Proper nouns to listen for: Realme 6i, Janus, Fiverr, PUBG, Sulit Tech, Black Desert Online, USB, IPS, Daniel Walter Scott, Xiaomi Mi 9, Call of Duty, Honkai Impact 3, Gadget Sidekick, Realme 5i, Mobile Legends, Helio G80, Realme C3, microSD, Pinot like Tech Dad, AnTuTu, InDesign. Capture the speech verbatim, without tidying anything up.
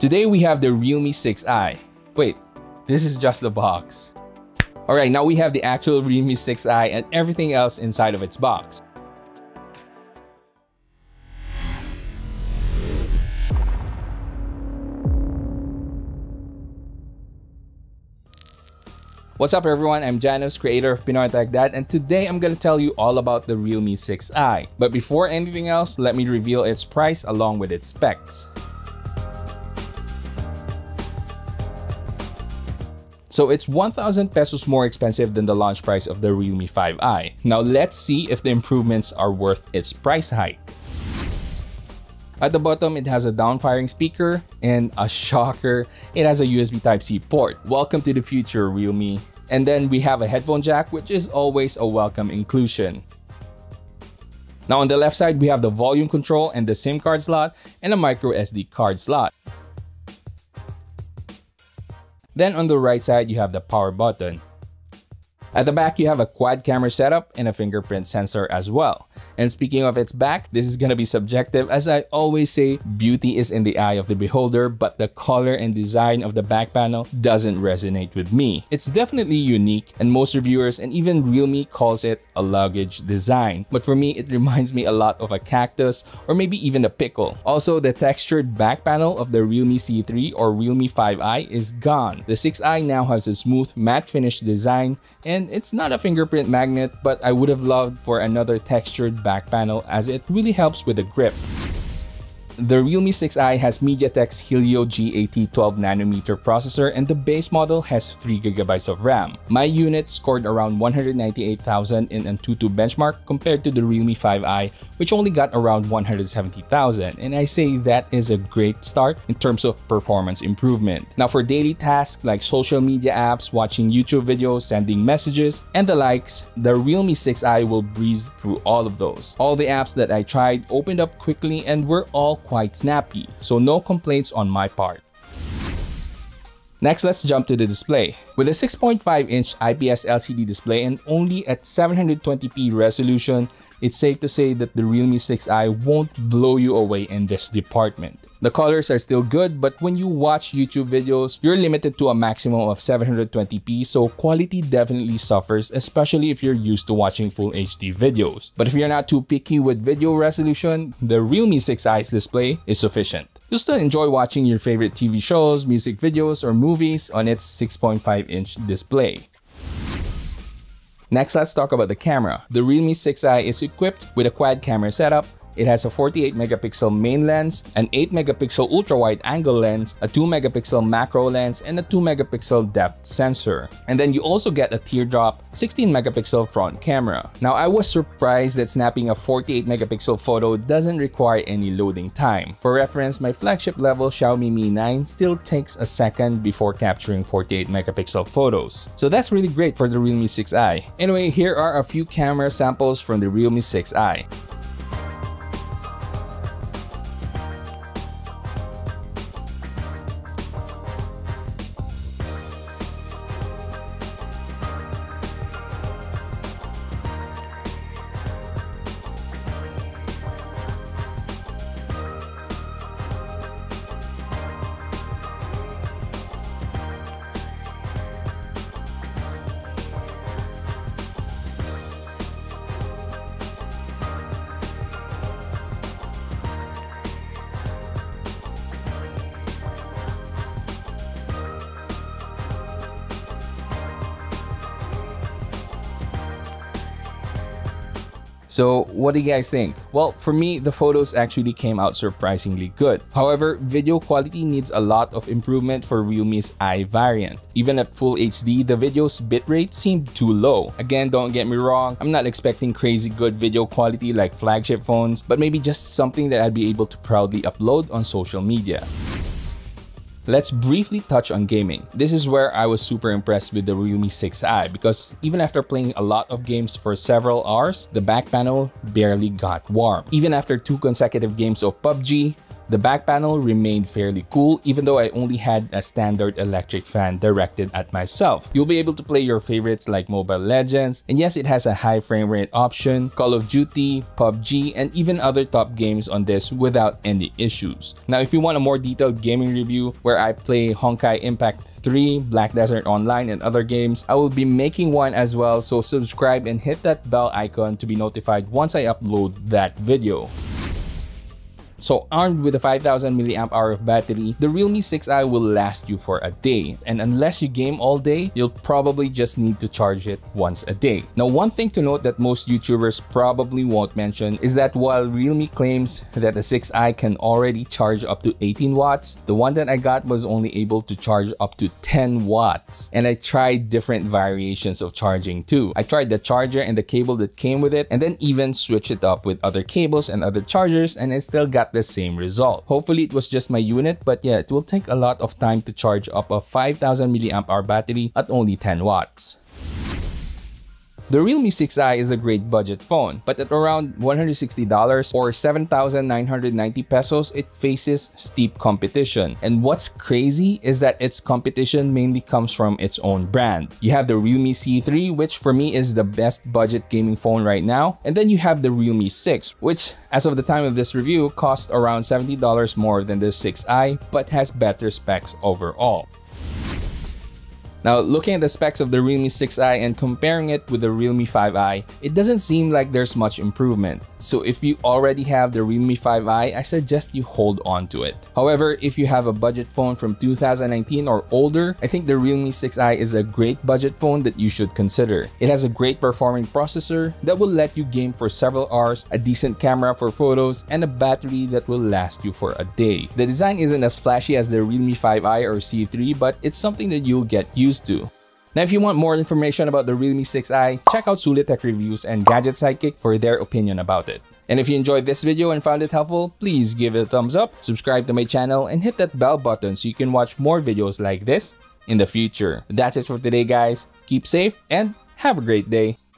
Today we have the Realme six i. Wait, this is just the box. Alright, now we have the actual Realme six i and everything else inside of its box. What's up everyone, I'm Janus, creator of Pinot Like Tech Dad, and today I'm gonna tell you all about the Realme six i. But before anything else, let me reveal its price along with its specs. So it's one thousand pesos more expensive than the launch price of the Realme five i. Now let's see if the improvements are worth its price hike. At the bottom, it has a down-firing speaker, and a shocker, it has a U S B Type C port. Welcome to the future, Realme. And then we have a headphone jack, which is always a welcome inclusion. Now on the left side, we have the volume control and the SIM card slot, and a micro S D card slot. Then on the right side, you have the power button. At the back, you have a quad camera setup and a fingerprint sensor as well. And speaking of its back, this is gonna be subjective. As I always say, beauty is in the eye of the beholder, but the color and design of the back panel doesn't resonate with me. It's definitely unique, and most reviewers and even Realme calls it a luggage design. But for me, it reminds me a lot of a cactus or maybe even a pickle. Also, the textured back panel of the Realme C three or Realme five i is gone. The six i now has a smooth matte finish design, and And it's not a fingerprint magnet, but I would have loved for another textured back panel as it really helps with the grip. The Realme six i has MediaTek's Helio G eighty twelve nanometer processor, and the base model has three gigabytes of RAM. My unit scored around one hundred ninety-eight thousand in AnTuTu benchmark compared to the Realme five i, which only got around one hundred seventy thousand, and I say that is a great start in terms of performance improvement. Now for daily tasks like social media apps, watching YouTube videos, sending messages, and the likes, the Realme six i will breeze through all of those. All the apps that I tried opened up quickly and were all quite snappy, so no complaints on my part. Next, let's jump to the display. With a six point five inch I P S L C D display and only at seven hundred twenty p resolution, it's safe to say that the Realme six i won't blow you away in this department. The colors are still good, but when you watch YouTube videos, you're limited to a maximum of seven hundred twenty p, so quality definitely suffers, especially if you're used to watching full H D videos. But if you're not too picky with video resolution, the Realme six i's display is sufficient. You'll still enjoy watching your favorite T V shows, music videos, or movies on its six point five inch display. Next, let's talk about the camera. The Realme six i is equipped with a quad camera setup. It has a forty-eight megapixel main lens, an eight megapixel ultra-wide angle lens, a two megapixel macro lens, and a two megapixel depth sensor. And then you also get a teardrop sixteen megapixel front camera. Now I was surprised that snapping a forty-eight megapixel photo doesn't require any loading time. For reference, my flagship level Xiaomi Mi nine still takes a second before capturing forty-eight megapixel photos. So that's really great for the Realme six i. Anyway, here are a few camera samples from the Realme six i. So what do you guys think? Well, for me, the photos actually came out surprisingly good. However, video quality needs a lot of improvement for Realme's i variant. Even at full H D, the video's bitrate seemed too low. Again, don't get me wrong, I'm not expecting crazy good video quality like flagship phones, but maybe just something that I'd be able to proudly upload on social media. Let's briefly touch on gaming. This is where I was super impressed with the Realme six i because even after playing a lot of games for several hours, the back panel barely got warm. Even after two consecutive games of P U B G, The back panel remained fairly cool, even though I only had a standard electric fan directed at myself. You'll be able to play your favorites like Mobile Legends, and yes, it has a high frame rate option, Call of Duty, P U B G, and even other top games on this without any issues. Now, if you want a more detailed gaming review where I play Honkai Impact three, Black Desert Online, and other games, I will be making one as well, so subscribe and hit that bell icon to be notified once I upload that video. So armed with a five thousand milliamp hour of battery, the Realme six i will last you for a day. And unless you game all day, you'll probably just need to charge it once a day. Now, one thing to note that most YouTubers probably won't mention is that while Realme claims that the six i can already charge up to eighteen watts, the one that I got was only able to charge up to ten watts. And I tried different variations of charging too. I tried the charger and the cable that came with it, and then even switched it up with other cables and other chargers, and I still got the same result. Hopefully it was just my unit, but yeah, it will take a lot of time to charge up a five thousand milliamp hour battery at only ten watts. The Realme six i is a great budget phone, but at around one hundred sixty dollars or seven thousand nine hundred ninety pesos, it faces steep competition. And what's crazy is that its competition mainly comes from its own brand. You have the Realme C three, which for me is the best budget gaming phone right now. And then you have the Realme six, which as of the time of this review costs around seventy dollars more than the six i, but has better specs overall. Now, looking at the specs of the Realme six i and comparing it with the Realme five i, it doesn't seem like there's much improvement. So if you already have the Realme five i, I suggest you hold on to it. However, if you have a budget phone from two thousand nineteen or older, I think the Realme six i is a great budget phone that you should consider. It has a great performing processor that will let you game for several hours, a decent camera for photos, and a battery that will last you for a day. The design isn't as flashy as the Realme five i or C three, but it's something that you'll get used to. to. Now, if you want more information about the Realme six i, check out Sulit Tech Reviews and Gadget Sidekick for their opinion about it. And if you enjoyed this video and found it helpful, please give it a thumbs up, subscribe to my channel, and hit that bell button so you can watch more videos like this in the future. That's it for today, guys. Keep safe and have a great day.